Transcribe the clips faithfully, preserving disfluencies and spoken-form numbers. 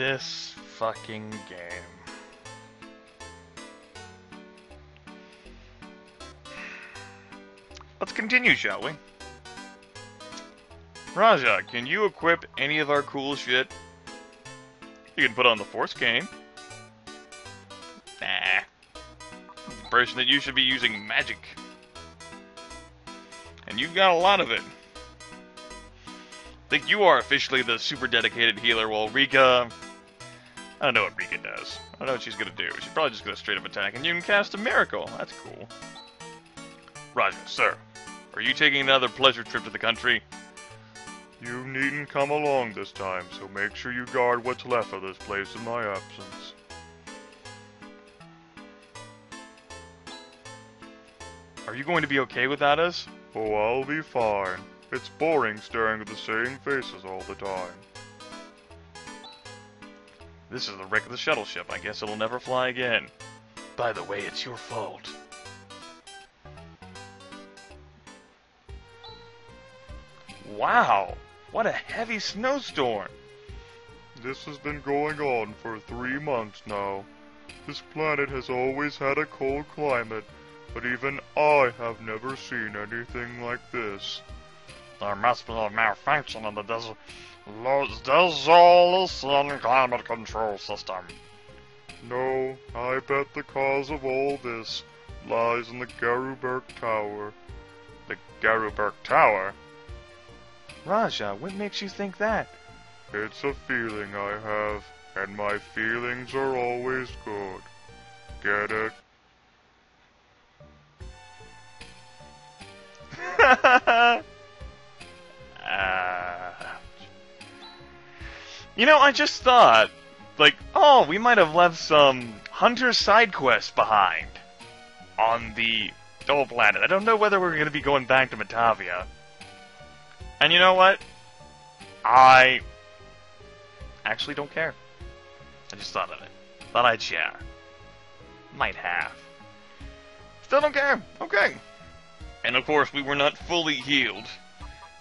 this fucking game. Let's continue, shall we? Raja, can you equip any of our cool shit? You can put on the force game. Nah. The person that you should be using magic. And you've got a lot of it. I think you are officially the super dedicated healer, while Rika... I don't know what Rika does. I don't know what she's gonna do. She's probably just gonna straight up attack, and you can cast a miracle. That's cool. Raja, sir. Are you taking another pleasure trip to the country? You needn't come along this time, so make sure you guard what's left of this place in my absence. Are you going to be okay without us? Oh, I'll be fine. It's boring staring at the same faces all the time. This is the wreck of the shuttle ship. I guess it'll never fly again. By the way, it's your fault. Wow! What a heavy snowstorm! This has been going on for three months now. This planet has always had a cold climate, but even I have never seen anything like this. There must be a malfunction in the Desloesian climate control system. No, I bet the cause of all this lies in the Garuberk Tower. The Garuberk Tower? Raja, what makes you think that? It's a feeling I have, and my feelings are always good. Get it? uh, you know, I just thought, like, oh, we might have left some hunter side quests behind on the old planet. I don't know whether we're going to be going back to Motavia. And you know what? I actually don't care. I just thought of it. Thought I'd share. Might have. Still don't care. Okay. And of course, we were not fully healed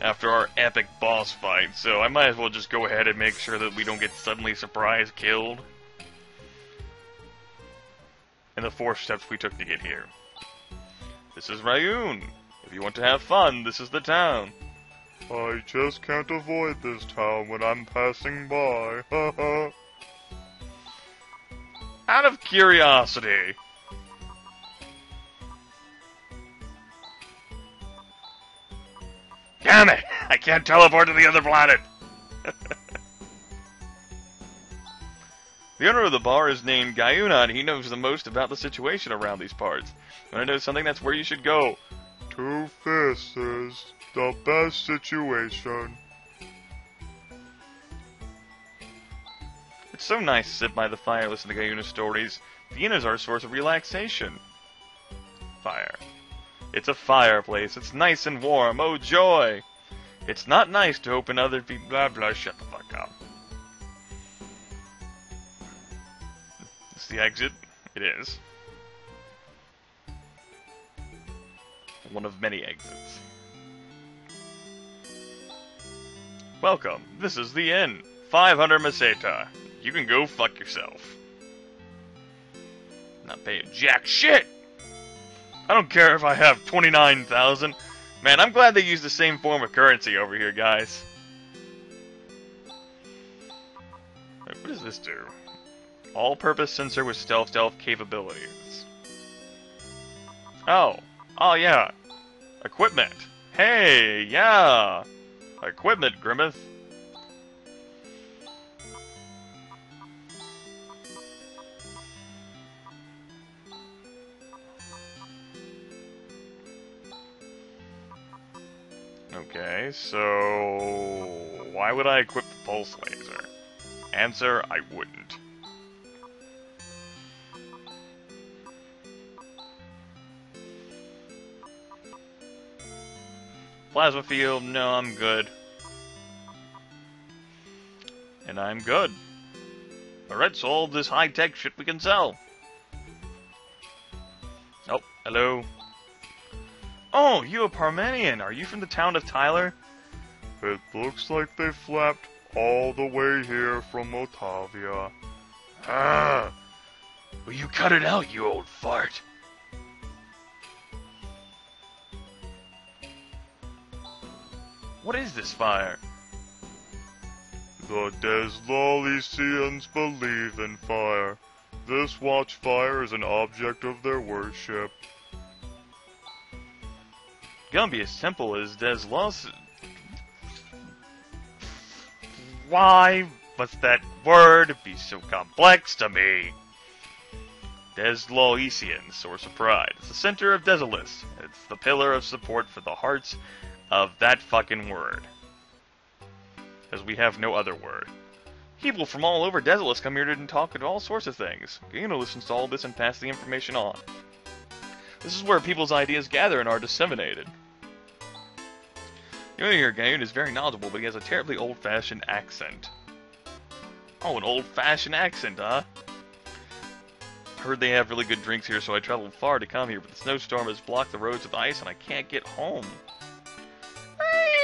after our epic boss fight, so I might as well just go ahead and make sure that we don't get suddenly surprise killed in the four steps we took to get here. This is Rayune. If you want to have fun, this is the town. I just can't avoid this town when I'm passing by, haha. Out of curiosity. Damn it! I can't teleport to the other planet! The owner of the bar is named Guyuna, and he knows the most about the situation around these parts. Wanna know something? That's where you should go. Two faces. The best situation. It's so nice to sit by the fire, listen to Guyuna stories. Vienna's our source of relaxation. Fire. It's a fireplace. It's nice and warm. Oh, joy! It's not nice to open other people. Blah, blah, shut the fuck up. It's the exit. It is. One of many exits. Welcome, this is the inn. five hundred meseta. You can go fuck yourself. Not paying jack shit! I don't care if I have twenty-nine thousand. Man, I'm glad they use the same form of currency over here, guys. Wait, what does this do? All-purpose sensor with stealth stealth capabilities. Oh. Oh, yeah. Equipment. Hey, yeah! Equipment, Grimith. Okay, so... why would I equip the pulse laser? Answer, I wouldn't. Plasma field, no, I'm good. And I'm good. Alright, so all this high-tech shit we can sell. Oh, hello. Oh, you a Parmanian. Are you from the town of Tyler? It looks like they flapped all the way here from Motavia. Ah! Will you cut it out, you old fart? What is this fire? The Dezloesians believe in fire. This watchfire is an object of their worship. Gumbious Temple is Desloesian. Why must that word be so complex to me? Desloesian, source of pride. It's the center of Desolus. It's the pillar of support for the hearts of that fucking word. Because we have no other word. People from all over Desolus come here to talk about all sorts of things. Guyuna listens to all this and passes the information on. This is where people's ideas gather and are disseminated. Yoni-ur-gayun is very knowledgeable, but he has a terribly old-fashioned accent. Oh, an old-fashioned accent, huh? Heard they have really good drinks here, so I traveled far to come here, but the snowstorm has blocked the roads with ice and I can't get home.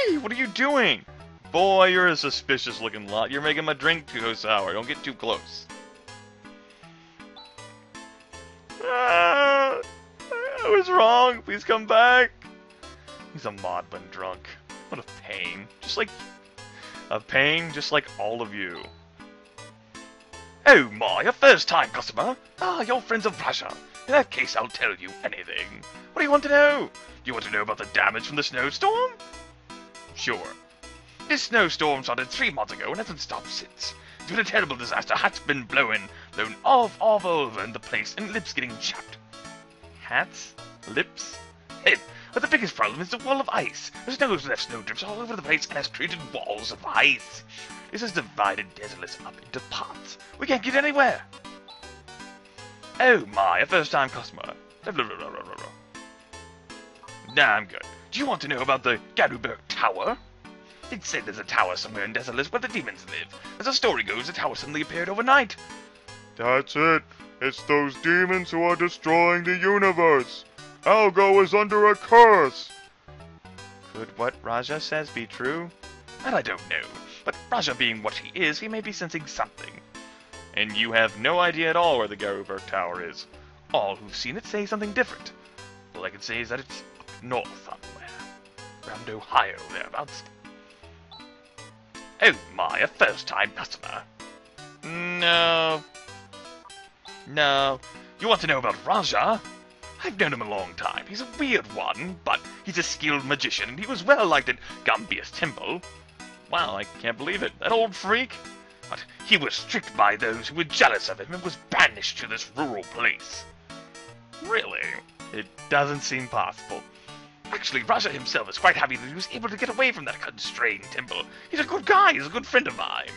Hey, what are you doing? Boy, you're a suspicious-looking lot. You're making my drink too sour. Don't get too close. Ah, I was wrong. Please come back. He's a maudlin drunk. What a pain. Just like... A pain just like all of you. Oh my, a first time customer. Ah, you're friends of Raja. In that case, I'll tell you anything. What do you want to know? Do you want to know about the damage from the snowstorm? Sure. This snowstorm started three months ago and hasn't stopped since. It's been a terrible disaster. Hats been blowing, blown off, off, over in the place, and lips getting chapped. Hats? Lips? Hey, but the biggest problem is the wall of ice. The snow's left snowdrifts all over the place and has created walls of ice. This has divided Desolus up into parts. We can't get anywhere. Oh my, a first-time customer. Nah, I'm good. Do you want to know about the Garuberk Tower? It said there's a tower somewhere in Desolus where the demons live. As the story goes, the tower suddenly appeared overnight. That's it. It's those demons who are destroying the universe. Algo is under a curse. Could what Raja says be true? And I don't know. But Raja being what he is, he may be sensing something. And you have no idea at all where the Garuberk Tower is. All who've seen it say something different. All I can say is that it's up north somewhere. Around Ohio, thereabouts. Oh my, a first-time customer. No. No. You want to know about Raja? I've known him a long time. He's a weird one, but he's a skilled magician, and he was well-liked at Gumbious Temple. Wow, I can't believe it. That old freak? But he was tricked by those who were jealous of him and was banished to this rural place. Really? It doesn't seem possible. Actually, Raja himself is quite happy that he was able to get away from that constrained temple. He's a good guy. He's a good friend of mine.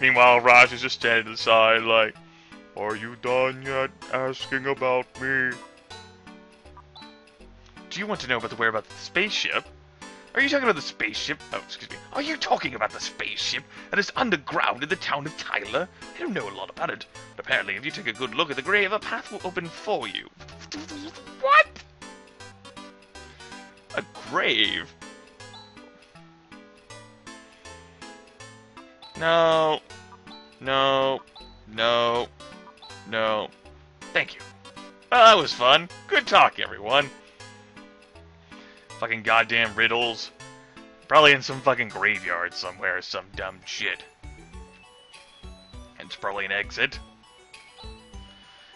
Meanwhile, Raja's just standing to the side like, "Are you done yet asking about me? Do you want to know about the whereabouts of the spaceship? Are you talking about the spaceship? Oh, excuse me. Are you talking about the spaceship that is underground in the town of Tyler? I don't know a lot about it. But apparently, if you take a good look at the grave, a path will open for you." What? A grave? No. No. No. No. Thank you. Well, that was fun. Good talk, everyone. Fucking goddamn riddles. Probably in some fucking graveyard somewhere, some dumb shit. And it's probably an exit.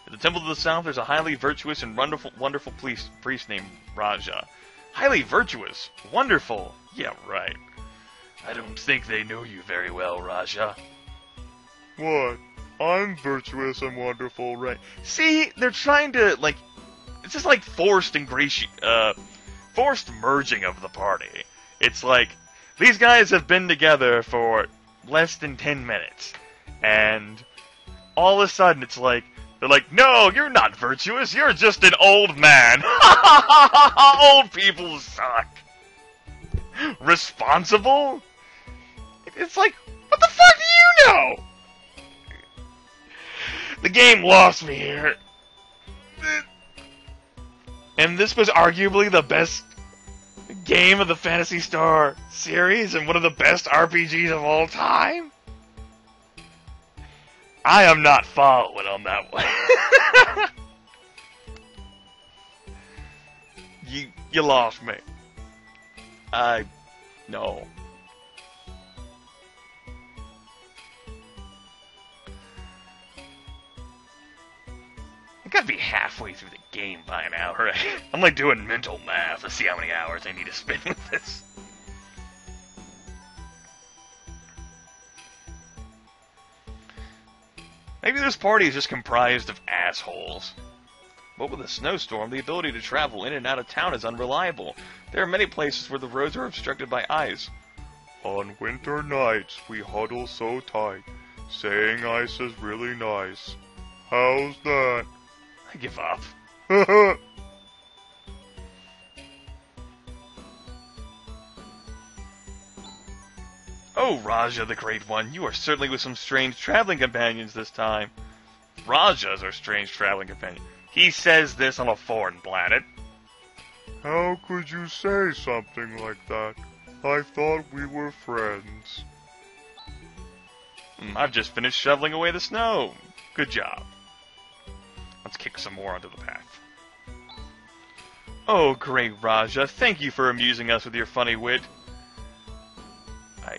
At the temple to the south, there's a highly virtuous and wonderful, wonderful priest, priest named Raja. Highly virtuous. Wonderful. Yeah, right. I don't think they know you very well, Raja. What? I'm virtuous and wonderful, right? See? They're trying to, like... It's just like forced ingrati... Uh... forced merging of the party. It's like, these guys have been together for less than ten minutes, and all of a sudden it's like, they're like, "No, you're not virtuous, you're just an old man." Old people suck. Responsible? It's like, what the fuck do you know? The game lost me here. And this was arguably the best game of the Phantasy Star series and one of the best R P Gs of all time? I am not following on that one. You, you lost me. I... no. I gotta be halfway through the game by an hour. I'm like doing mental math to see how many hours I need to spend with this. Maybe this party is just comprised of assholes. But with a snowstorm, the ability to travel in and out of town is unreliable. There are many places where the roads are obstructed by ice. On winter nights, we huddle so tight. Saying ice is really nice. How's that? I give up. Oh, Raja the Great One, you are certainly with some strange traveling companions this time. Raja's our strange traveling companion. He says this on a foreign planet. How could you say something like that? I thought we were friends. I've just finished shoveling away the snow. Good job. Let's kick some more onto the path. Oh, great Raja, thank you for amusing us with your funny wit. I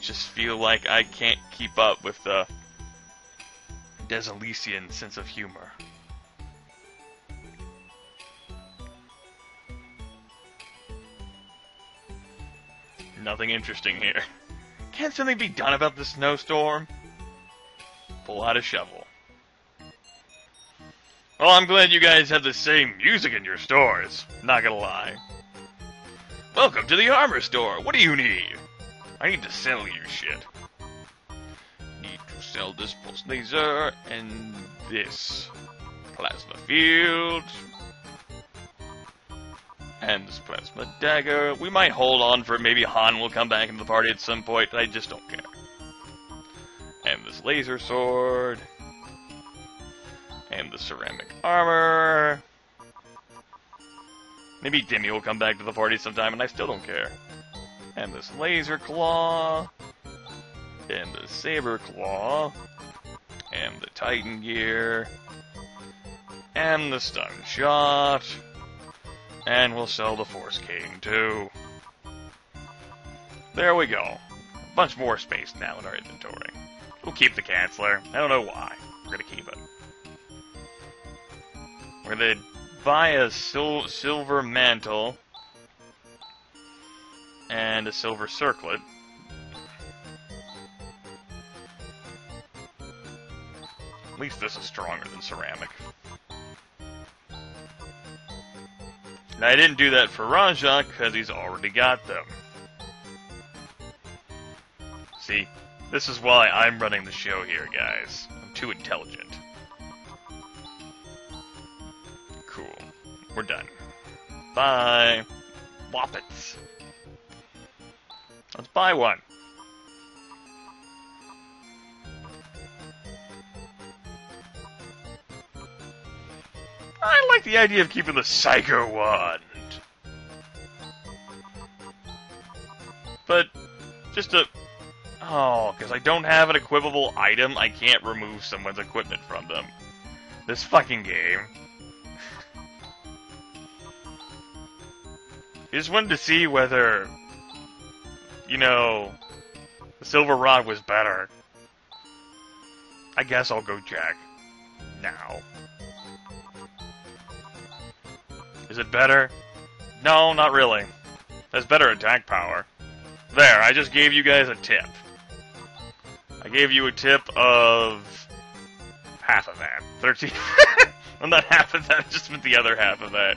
just feel like I can't keep up with the Dezolisian sense of humor. Nothing interesting here. Can't something be done about the snowstorm? Pull out a shovel. Well, I'm glad you guys have the same music in your stores. Not gonna lie. Welcome to the armor store. What do you need? I need to sell you shit. Need to sell this pulse laser and this plasma field. And this plasma dagger. We might hold on for maybe Han will come back into the party at some point. I just don't care. And this laser sword. And the ceramic armor. Maybe Demi will come back to the party sometime and I still don't care. And this laser claw. And the saber claw. And the Titan gear. And the stun shot. And we'll sell the Force King, too. There we go. A bunch more space now in our inventory. We'll keep the Chancellor. I don't know why. We're gonna keep it. We're gonna buy a sil silver mantle. And a silver circlet. At least this is stronger than ceramic. Now, I didn't do that for Raja, because he's already got them. See, this is why I'm running the show here, guys. I'm too intelligent. Cool. We're done. Bye. Whoppets. Let's buy one. I like the idea of keeping the Psycho Wand. But, just a... oh, because I don't have an equipable item, I can't remove someone's equipment from them. This fucking game. I just wanted to see whether, you know, the Silver Rod was better. I guess I'll go check. Now. Is it better? No, not really. That's better attack power. There, I just gave you guys a tip. I gave you a tip of... half of that. thirteen... well, not half of that, I just meant the other half of that.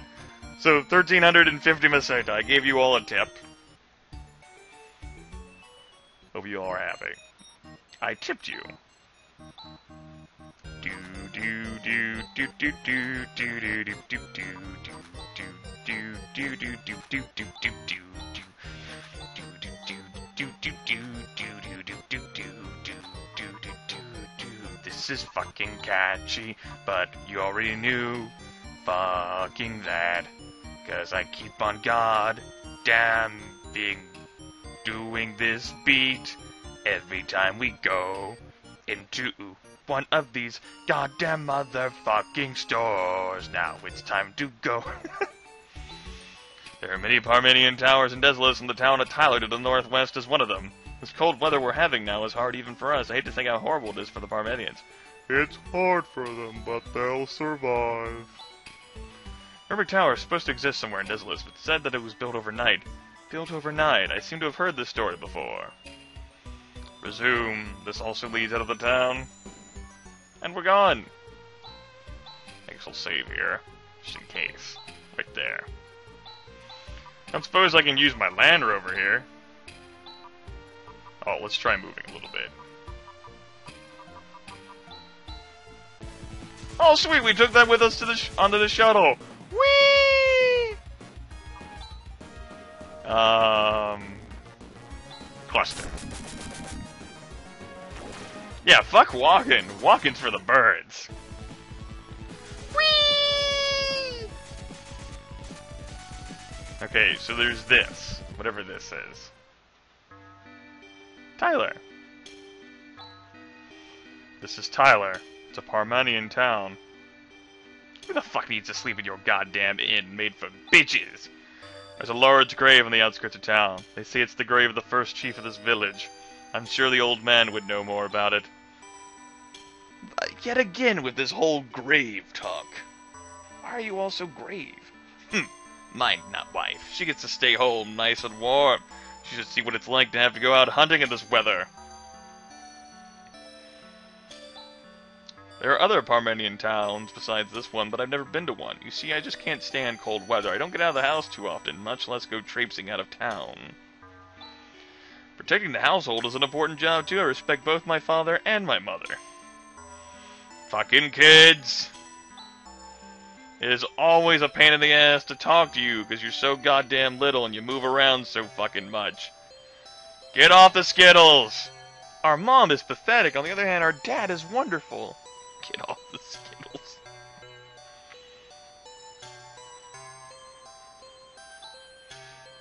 So, thirteen fifty meseta. I gave you all a tip. Hope you all are happy. I tipped you. Do do do do do do do do do do do do do do do do do do do This is fucking catchy, but you already knew fucking that, 'cause I keep on God damn thing doing this beat every time we go into one of these goddamn motherfucking stores. Now it's time to go. There are many Parmanian towers and Desloes in the town of Tyler to the northwest is one of them. This cold weather we're having now is hard even for us. I hate to think how horrible it is for the Parmanians. It's hard for them, but they'll survive. Herbic Tower is supposed to exist somewhere in Dissolous, but said that it was built overnight. Built overnight? I seem to have heard this story before. Resume. This also leads out of the town. And we're gone. I guess I'll save here. Just in case. Right there. I don't suppose I can use my Land Rover here. Oh, let's try moving a little bit. Oh, sweet! We took that with us to the sh onto the shuttle! Whee! Um... Cluster. Yeah, fuck walking. Walking's for the birds. Whee! Okay, so there's this. Whatever this is. Tyler. This is Tyler. It's a Parmanian town. Who the fuck needs to sleep in your goddamn inn made for bitches? There's a large grave on the outskirts of town. They say it's the grave of the first chief of this village. I'm sure the old man would know more about it. But yet again with this whole grave talk. Why are you all so grave? Hm. Mind not wife. She gets to stay home nice and warm. She should see what it's like to have to go out hunting in this weather. There are other Parmanian towns besides this one, but I've never been to one. You see, I just can't stand cold weather. I don't get out of the house too often, much less go traipsing out of town. Protecting the household is an important job, too. I respect both my father and my mother. Fucking kids! It is always a pain in the ass to talk to you, because you're so goddamn little and you move around so fucking much. Get off the Skittles! Our mom is pathetic. On the other hand, our dad is wonderful. Get off the Skittles.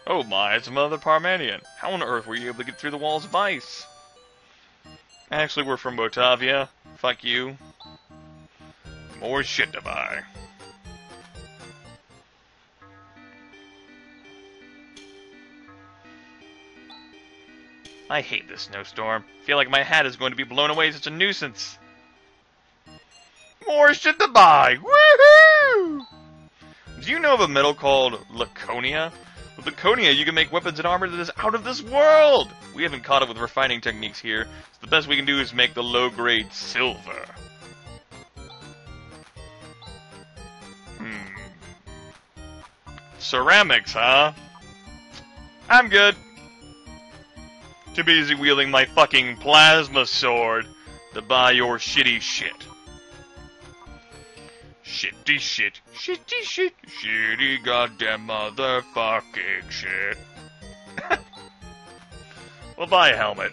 Oh my, it's another Parmanian. How on earth were you able to get through the walls of ice? Actually, we're from Motavia. Fuck you. More shit to buy. I hate this snowstorm. Feel like my hat is going to be blown away. Such a nuisance. More shit to buy! Woohoo! Do you know of a metal called Laconia? With Laconia, you can make weapons and armor that is out of this world! We haven't caught up with refining techniques here, so the best we can do is make the low-grade silver. Hmm. Ceramics, huh? I'm good. Too busy wielding my fucking plasma sword to buy your shitty shit. Shitty shit, shitty shit, shitty goddamn motherfucking shit. We'll buy a helmet.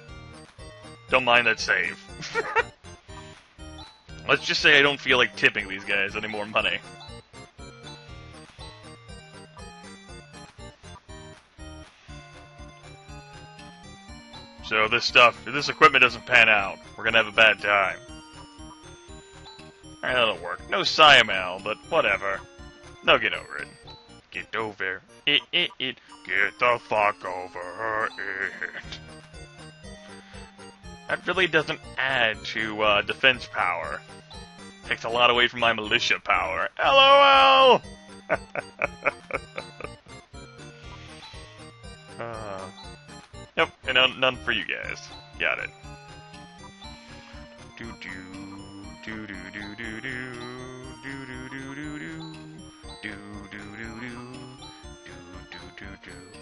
Don't mind that save. Let's just say I don't feel like tipping these guys any more money. So this stuff, if this equipment doesn't pan out, we're gonna have a bad time. Alright, that'll work. No Siamal, but whatever. They'll get over it. Get over it, it, it. Get the fuck over it. That really doesn't add to uh, defense power. Takes a lot away from my militia power. LOL! uh, nope, and none, none for you guys. Got it. Doo doo. Do do do do do do do do do do do do do do do.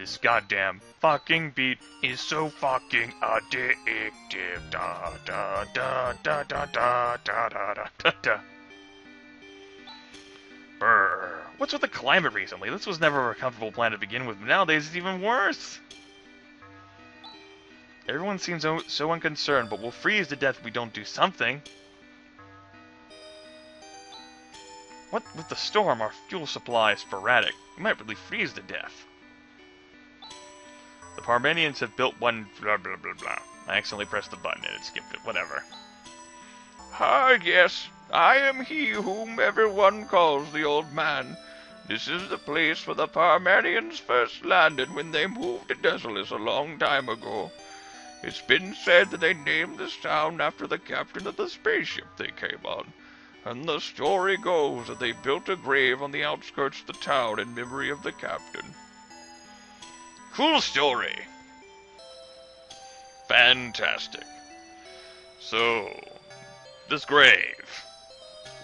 This goddamn fucking beat is so fucking addictive. Da da da da da da da da da da. Brr. What's with the climate recently? This was never a comfortable planet to begin with, but nowadays it's even worse. Everyone seems so, so unconcerned, but we'll freeze to death if we don't do something. What with the storm, our fuel supply is sporadic. We might really freeze to death. Parmanians have built one blah blah blah blah. I accidentally pressed the button and it skipped it. Whatever. Ah, yes. I am he whom everyone calls the old man. This is the place where the Parmanians first landed when they moved to Dessolus a long time ago. It's been said that they named this town after the captain of the spaceship they came on. And the story goes that they built a grave on the outskirts of the town in memory of the captain. Cool story. Fantastic. So, this grave.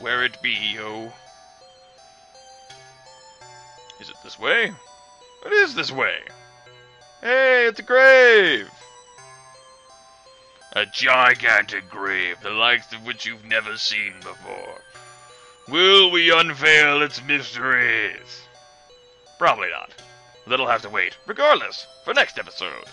Where it be, yo? Is it this way? It is this way. Hey, it's a grave. A gigantic grave, the likes of which you've never seen before. Will we unveil its mysteries? Probably not. That'll have to wait, regardless, for next episode.